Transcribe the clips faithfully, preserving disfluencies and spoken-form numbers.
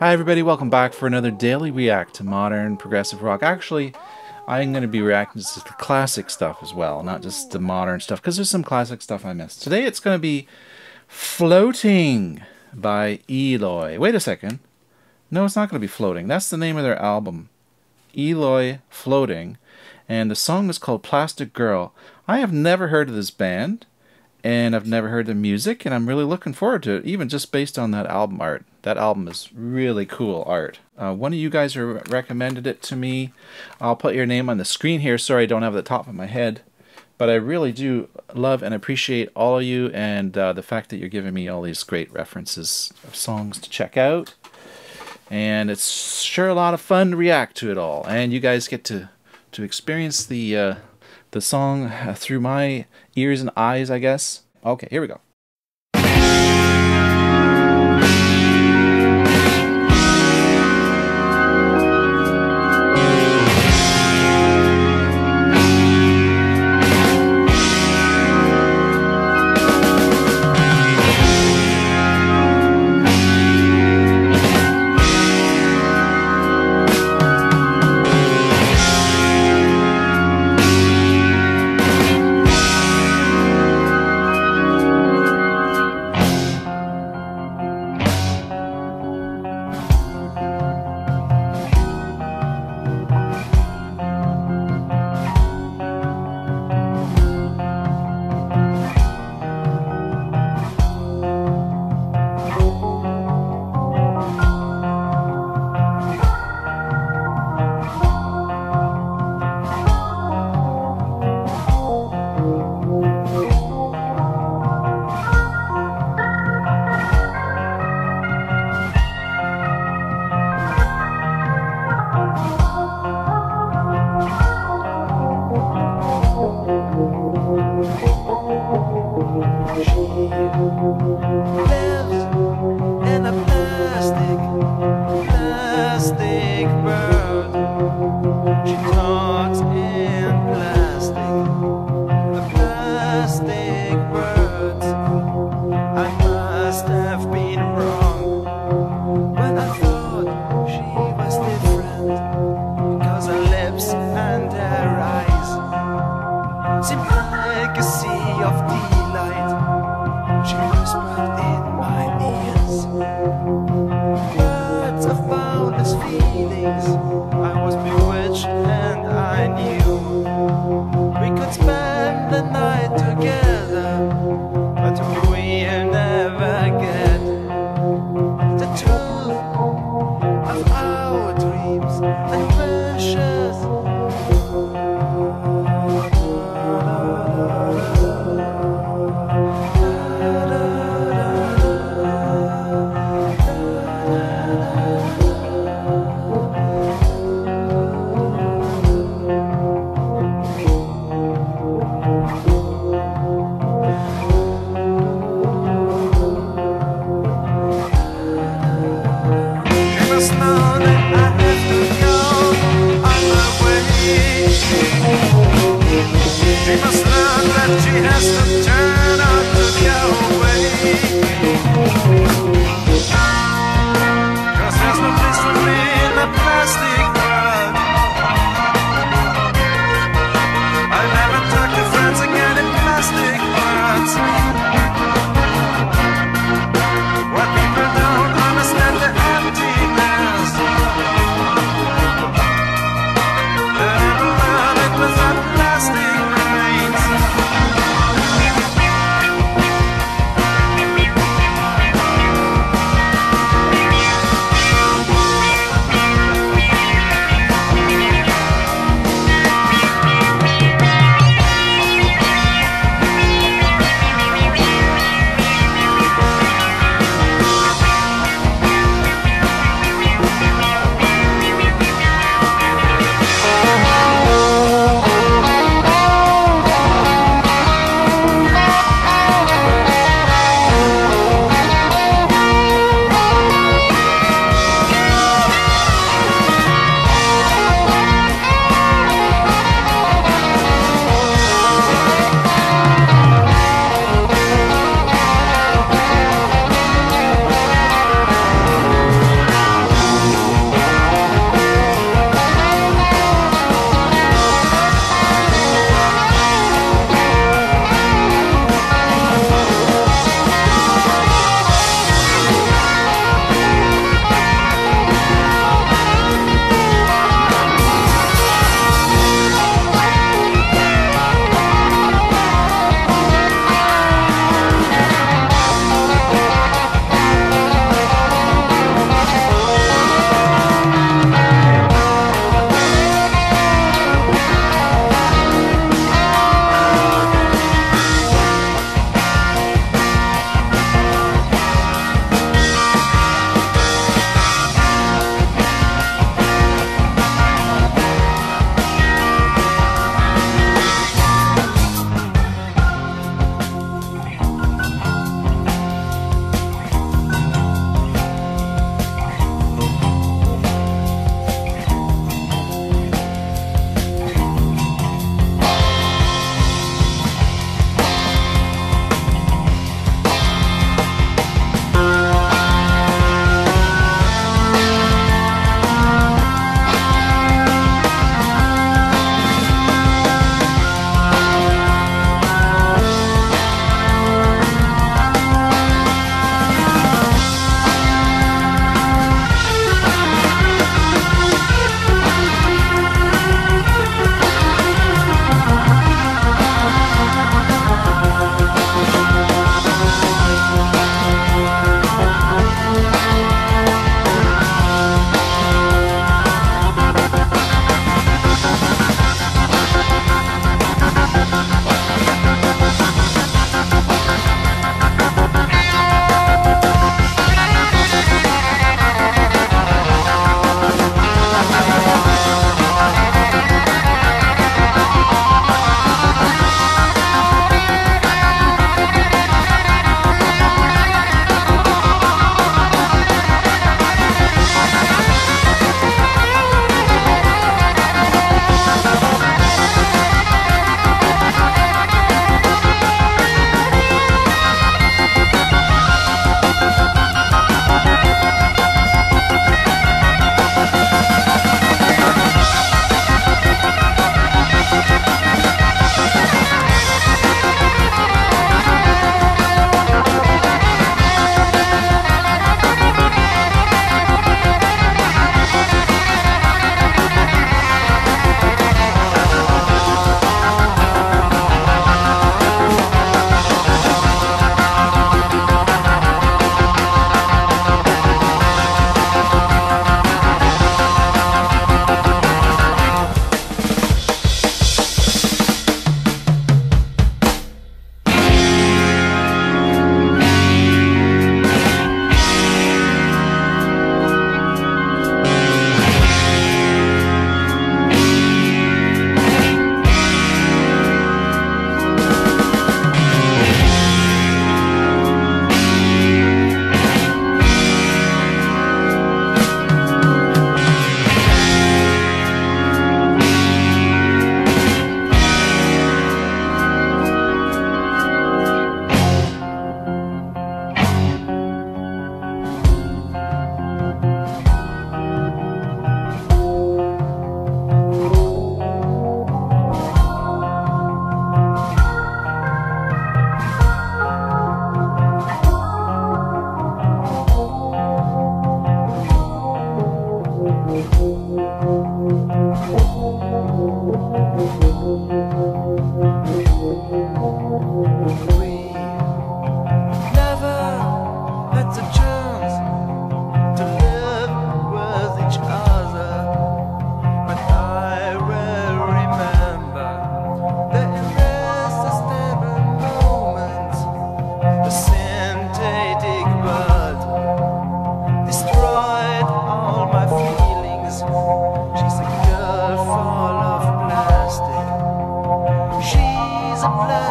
Hi everybody, welcome back for another daily react to modern progressive rock. Actually, I'm going to be reacting to the classic stuff as well, not just the modern stuff, because there's some classic stuff I missed. Today it's going to be Floating by Eloy. Wait a second. No, it's not going to be Floating. That's the name of their album. Eloy Floating. And the song is called Plastic Girl. I have never heard of this band, and I've never heard the music, and I'm really looking forward to it, even just based on that album art. That album is really cool art. Uh, one of you guys recommended it to me. I'll put your name on the screen here. Sorry, I don't have the top of my head. But I really do love and appreciate all of you, and uh, the fact that you're giving me all these great references of songs to check out. And it's sure a lot of fun to react to it all. And you guys get to, to experience the... Uh, the song through my ears and eyes, I guess. Okay, here we go. Plastic remains.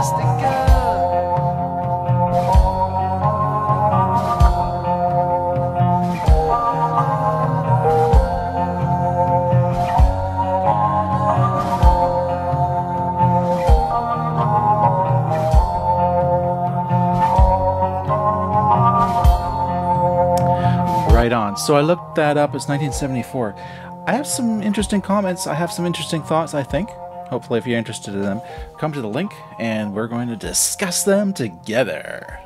Plastic Girl. Right on. So I looked that up. It's nineteen seventy-four. I have some interesting comments. I have some interesting thoughts, I think. Hopefully, if you're interested in them, come to the link and we're going to discuss them together.